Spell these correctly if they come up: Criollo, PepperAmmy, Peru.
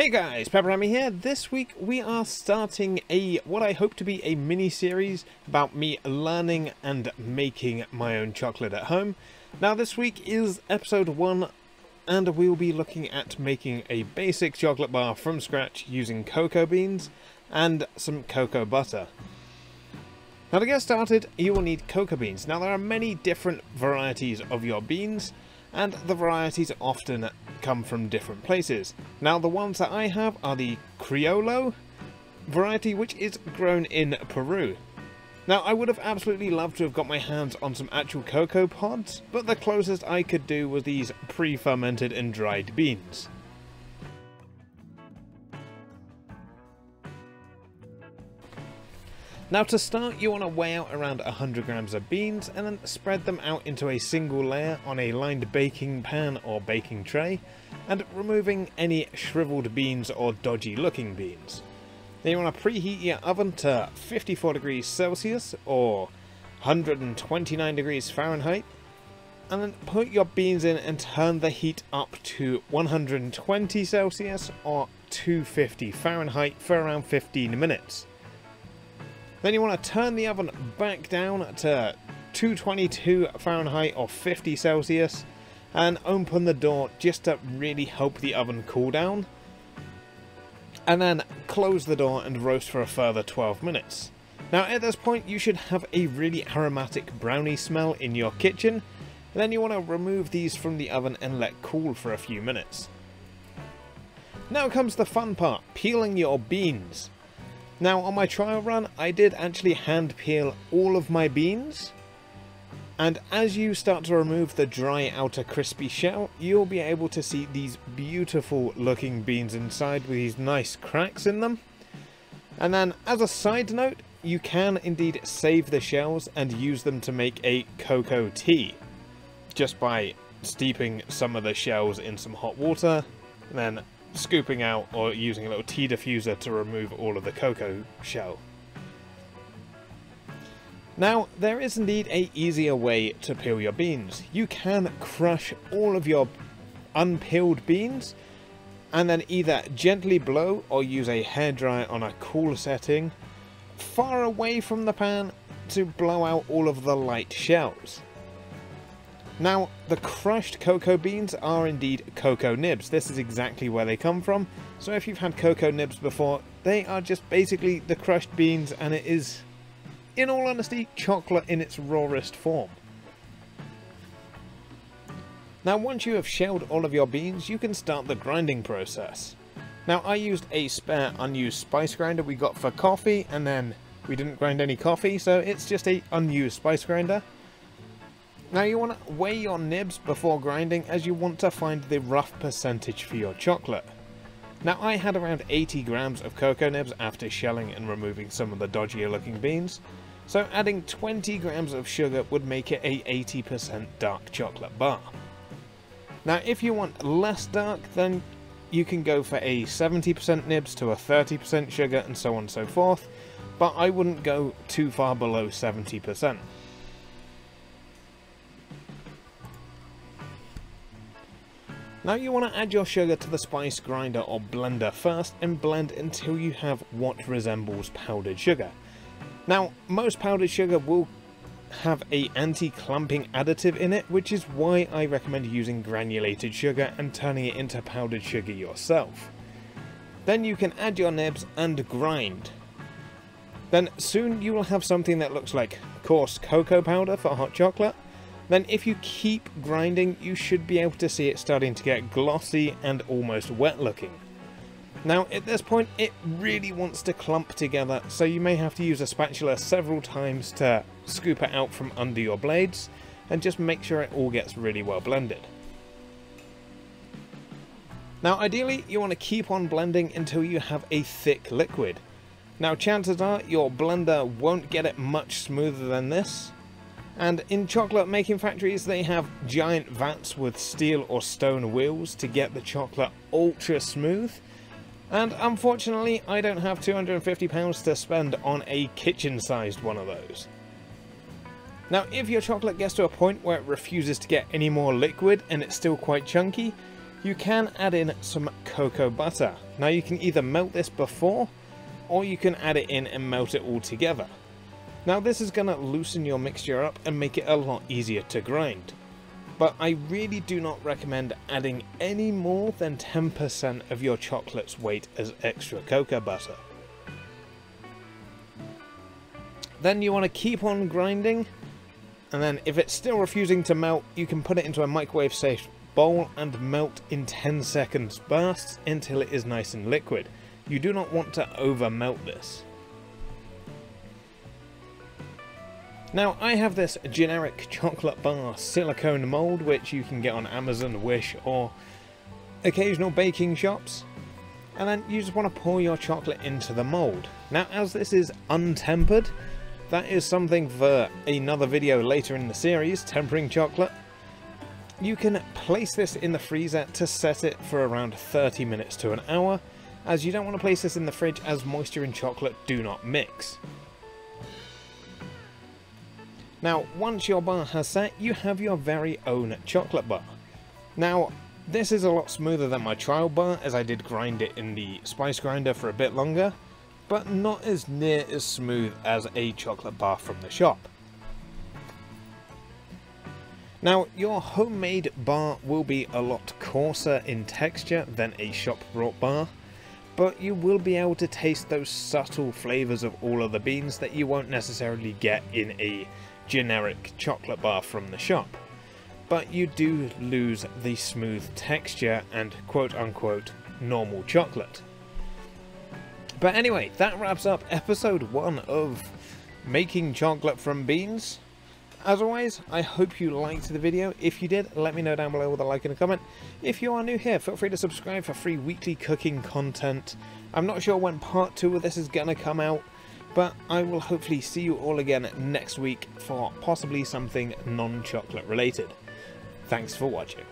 Hey guys, PepperAmmy here. This week we are starting what I hope to be a mini-series about me learning and making my own chocolate at home. Now this week is episode 1 and we will be looking at making a basic chocolate bar from scratch using cocoa beans and some cocoa butter. Now to get started you will need cocoa beans. Now there are many different varieties of your beans and the varieties often come from different places. Now the ones that I have are the Criollo variety, which is grown in Peru. Now I would have absolutely loved to have got my hands on some actual cocoa pods, but the closest I could do was these pre-fermented and dried beans. Now to start you want to weigh out around 100 grams of beans and then spread them out into a single layer on a lined baking pan or baking tray, and removing any shriveled beans or dodgy looking beans. Then you want to preheat your oven to 54 degrees Celsius or 129 degrees Fahrenheit, and then put your beans in and turn the heat up to 120 Celsius or 250 Fahrenheit for around 15 minutes. Then you want to turn the oven back down to 222 Fahrenheit or 50 Celsius and open the door just to really help the oven cool down, and then close the door and roast for a further 12 minutes. Now at this point you should have a really aromatic brownie smell in your kitchen, and then you want to remove these from the oven and let cool for a few minutes. Now comes the fun part, peeling your beans. Now on my trial run I did actually hand peel all of my beans, and as you start to remove the dry outer crispy shell you'll be able to see these beautiful looking beans inside with these nice cracks in them. And then as a side note, you can indeed save the shells and use them to make a cocoa tea just by steeping some of the shells in some hot water and then scooping out or using a little tea diffuser to remove all of the cocoa shell. Now there is indeed an easier way to peel your beans. You can crush all of your unpeeled beans and then either gently blow or use a hairdryer on a cool setting far away from the pan to blow out all of the light shells. Now the crushed cocoa beans are indeed cocoa nibs. This is exactly where they come from, so if you've had cocoa nibs before, they are just basically the crushed beans, and it is, in all honesty, chocolate in its rawest form. Now once you have shelled all of your beans, you can start the grinding process. Now I used a spare unused spice grinder we got for coffee, and then we didn't grind any coffee, so it's just an unused spice grinder. Now you want to weigh your nibs before grinding as you want to find the rough percentage for your chocolate. Now I had around 80 grams of cocoa nibs after shelling and removing some of the dodgier looking beans, so adding 20 grams of sugar would make it a 80% dark chocolate bar. Now if you want less dark, then you can go for a 70% nibs to a 30% sugar and so on and so forth, but I wouldn't go too far below 70%. Now you want to add your sugar to the spice grinder or blender first and blend until you have what resembles powdered sugar. Now most powdered sugar will have an anti-clumping additive in it, which is why I recommend using granulated sugar and turning it into powdered sugar yourself. Then you can add your nibs and grind. Then soon you will have something that looks like coarse cocoa powder for hot chocolate. Then if you keep grinding you should be able to see it starting to get glossy and almost wet looking. Now at this point it really wants to clump together, so you may have to use a spatula several times to scoop it out from under your blades and just make sure it all gets really well blended. Now ideally you want to keep on blending until you have a thick liquid. Now chances are your blender won't get it much smoother than this. And in chocolate making factories they have giant vats with steel or stone wheels to get the chocolate ultra smooth, and unfortunately I don't have £250 to spend on a kitchen sized one of those. Now if your chocolate gets to a point where it refuses to get any more liquid and it's still quite chunky, you can add in some cocoa butter. Now you can either melt this before, or you can add it in and melt it all together. Now this is going to loosen your mixture up and make it a lot easier to grind. But I really do not recommend adding any more than 10% of your chocolate's weight as extra cocoa butter. Then you want to keep on grinding, and then if it's still refusing to melt, you can put it into a microwave safe bowl and melt in 10 seconds bursts until it is nice and liquid. You do not want to over melt this. Now I have this generic chocolate bar silicone mold which you can get on Amazon, Wish or occasional baking shops, and then you just want to pour your chocolate into the mold. Now as this is untempered, that is something for another video later in the series, tempering chocolate. You can place this in the freezer to set it for around 30 minutes to an hour, as you don't want to place this in the fridge as moisture and chocolate do not mix. Now once your bar has set, you have your very own chocolate bar. Now this is a lot smoother than my trial bar, as I did grind it in the spice grinder for a bit longer, but not as near as smooth as a chocolate bar from the shop. Now your homemade bar will be a lot coarser in texture than a shop bought bar, but you will be able to taste those subtle flavours of all of the beans that you won't necessarily get in a generic chocolate bar from the shop. But you do lose the smooth texture and quote unquote normal chocolate. But anyway, that wraps up episode 1 of making chocolate from beans. As always, I hope you liked the video. If you did, let me know down below with a like and a comment. If you are new here, feel free to subscribe for free weekly cooking content. I'm not sure when part 2 of this is going to come out, but I will hopefully see you all again next week for possibly something non-chocolate related. Thanks for watching.